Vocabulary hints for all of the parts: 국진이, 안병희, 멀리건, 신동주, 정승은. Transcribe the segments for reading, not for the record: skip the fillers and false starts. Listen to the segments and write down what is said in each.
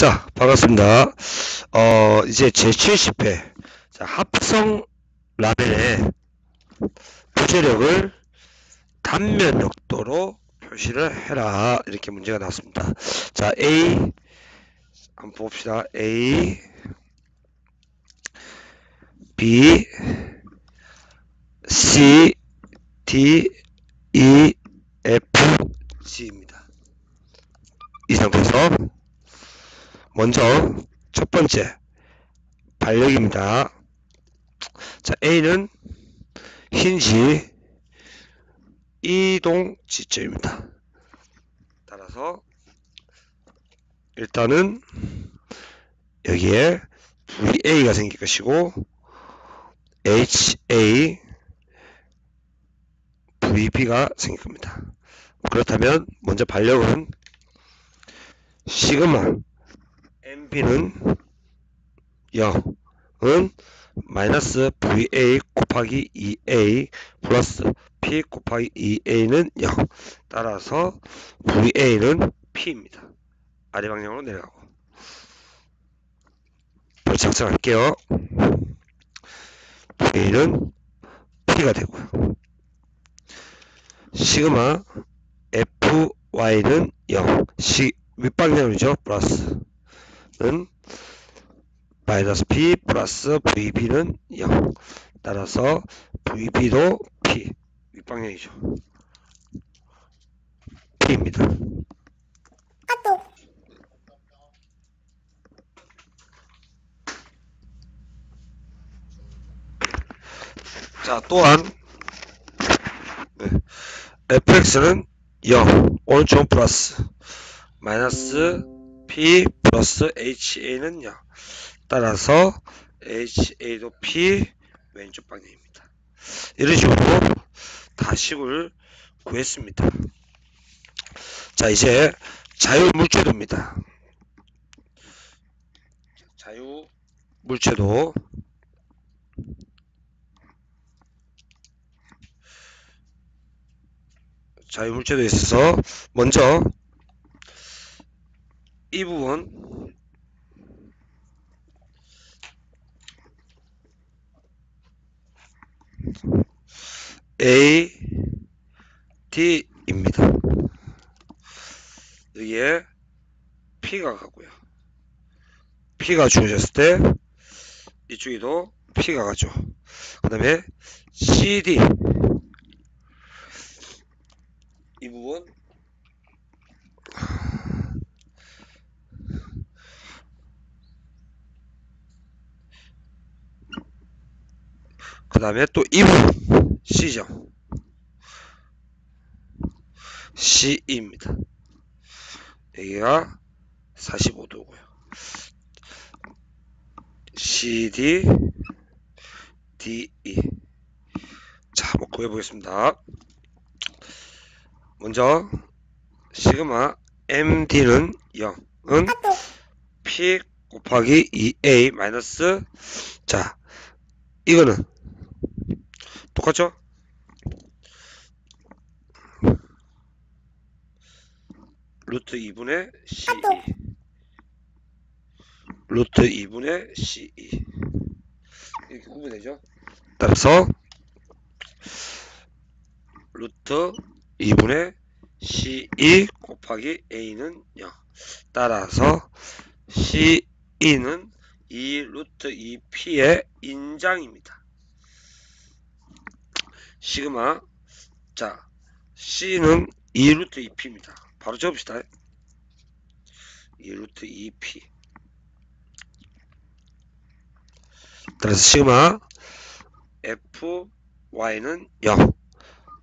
자, 반갑습니다. 이제 제70회 합성 라벨의 부재력을 단면 역도로 표시를 해라, 이렇게 문제가 나왔습니다. 자, A 한번 봅시다. A, B, C, D, E, F, G입니다. 이 상태에서 먼저 첫 번째 반력입니다. 자, A는 힌지 이동 지점입니다. 따라서 일단은 여기에 VA가 생길 것이고 HA, VB가 생길 겁니다. 그렇다면 먼저 반력은 시그마 MB는 0은 마이너스 VA 곱하기 EA 플러스 P 곱하기 EA는 0. 따라서 VA는 P입니다. 아래방향으로 내려가고. 작성할게요. VA는 P가 되고요. 시그마 FY는 0. 윗방향이죠. 플러스는 마이너스 P 플러스 VB는 0. 따라서 VB도 P, 윗방향이죠. P입니다. 자, 또한 fx는 0, 오른쪽 플러스 마이너스 P 플러스 HA는 0. 따라서 HA도 P, 왼쪽 방향입니다. 이런 식으로 다식을 구했습니다. 자, 이제 자유물체도입니다. 자유물체도 자유물체도에 있어서 먼저 이 부분 A, D 입니다. 여기에 P가 가고요. P가 주어졌을 때 이쪽에도 P가 가죠. 그 다음에 CD 이 부분 그 다음에 또 이 부분 C점 C입니다. 여기가 45도고요. CD, DE. 자, 한번 구해보겠습니다. 먼저 시그마 MD는 0은 P 곱하기 EA 마이너스, 자, 이거는 똑같죠? 루트 2분의 CE 루트 2분의 CE 이렇게 구분되죠? 따라서 루트 2분의 CE 곱하기 A는 0. 따라서 CE는 2 루트 2P의 인장입니다. 시그마, 자, C는 2 루트 2P입니다. 바로 적읍시다. 2 루트 2P. 따라서 시그마 FY는 0.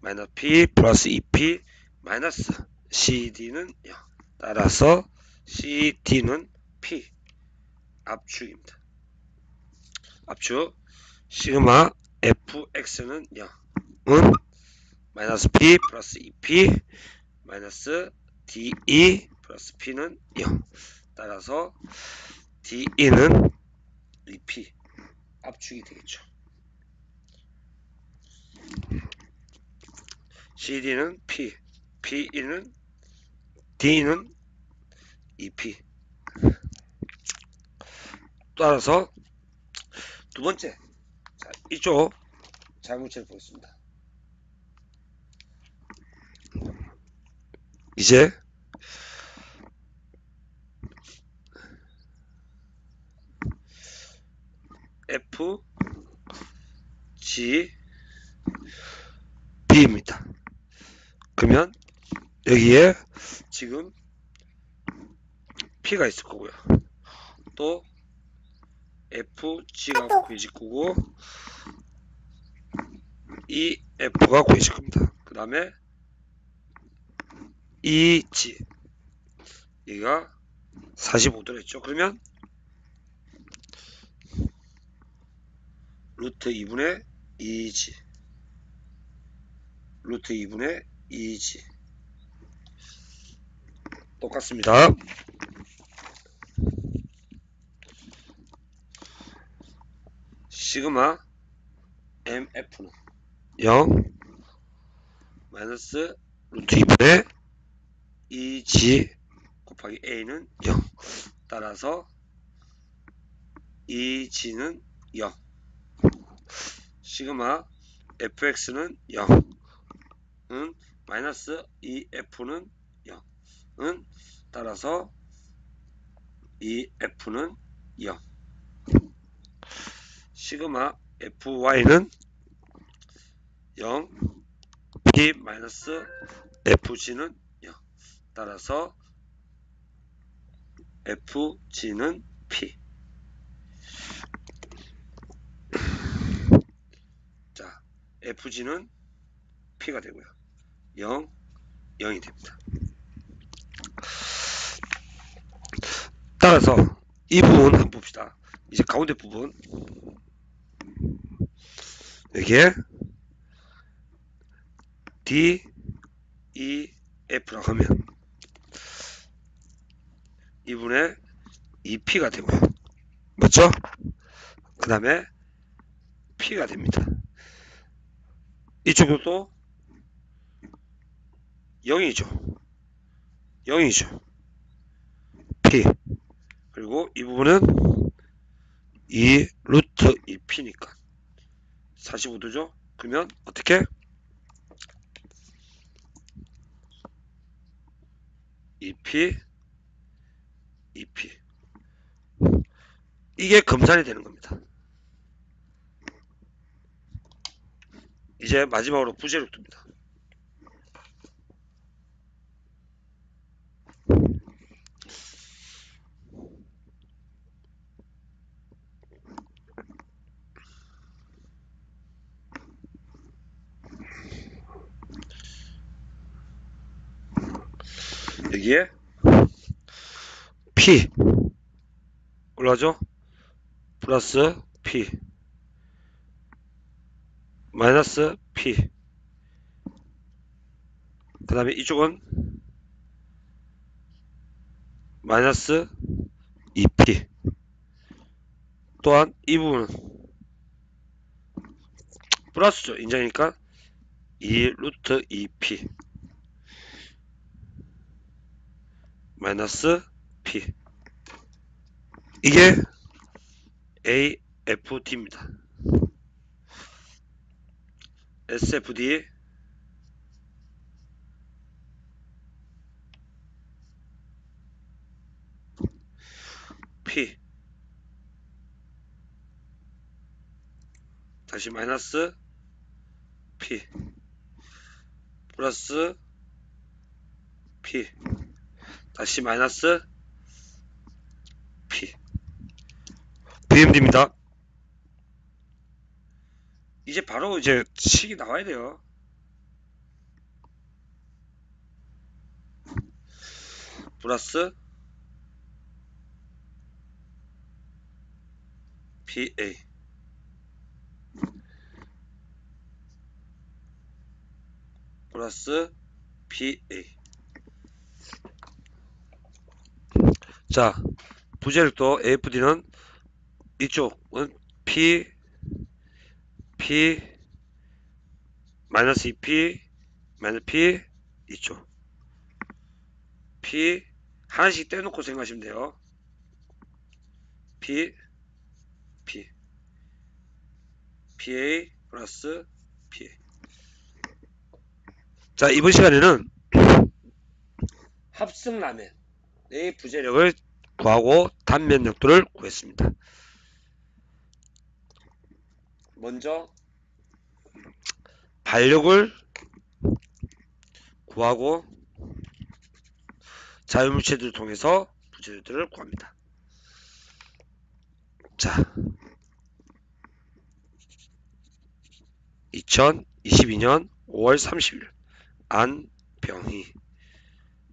마이너스 P 플러스 2P 마이너스 CD는 0. 따라서 CD는 P 압축입니다. 압축 시그마 FX는 0은 마이너스 P 플러스 2P 마이너스 DE 플러스 P는 0. 따라서 DE는 2P 압축이 되겠죠. CD는 P, PE는 D는 2P 따라서 두 번째, 자, 이쪽 자물쇠를 보겠습니다. 이제 F, G, B입니다. 그러면 여기에 지금 P가 있을 거고요. 또 F, G가 929고 E, F가 929입니다. 그 다음에 E, G 얘가 45도로 했죠. 그러면 루트 2분의 2G 루트 2분의 2G 똑같습니다. 시그마 MF는 0 마이너스 루트 2분의 2G 곱하기 A는 0 따라서 2G는 0 시그마 fx는 0 은 마이너스 2f는 0 은 따라서 2f는 0 시그마 fy는 0 p 마이너스 fg는 0 따라서 fg는 p. 자, FG는 P가 되고요. 0, 0이 됩니다. 따라서 이 부분 한번 봅시다. 이제 가운데 부분 여기에 D, E, F라고 하면 2분의 2P가 되고요. 맞죠? 그 다음에 P가 됩니다. 이쪽도 또 0이죠. 0이죠. P. 그리고 이 부분은 2 루트 2P니까 45도죠. 그러면 어떻게? 2P, 2P. 이게 검산이 되는 겁니다. 이제 마지막으로 부재력도입니다. 여기에 P 올라가죠? 플러스 P 마이너스 P 그 다음에 이쪽은 마이너스 2P 또한 이 부분은 플러스죠. 인정이니까 2 루트 2P 마이너스 P 이게 AFD입니다. SFD P 다시 마이너스 P 플러스 P 다시 마이너스 P BMD입니다. 이제 바로 이제 식이 나와야 돼요. 플러스 PA 플러스 PA 자, 부재력도 AFD는 이쪽은 P 마이너스 2P 마이너스 P 이쪽 P 하나씩 떼놓고 생각하시면 돼요. P PA 플러스 PA. 자, 이번 시간에는 합승라면의 부재력을 구하고 단면역도를 구했습니다. 먼저 반력을 구하고 자유물체들을 통해서 부재들을 구합니다. 자, 2022년 5월 30일 안병희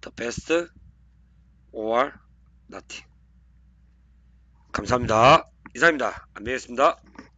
The Best or Nothing. 감사합니다. 이상입니다. 안병희였습니다.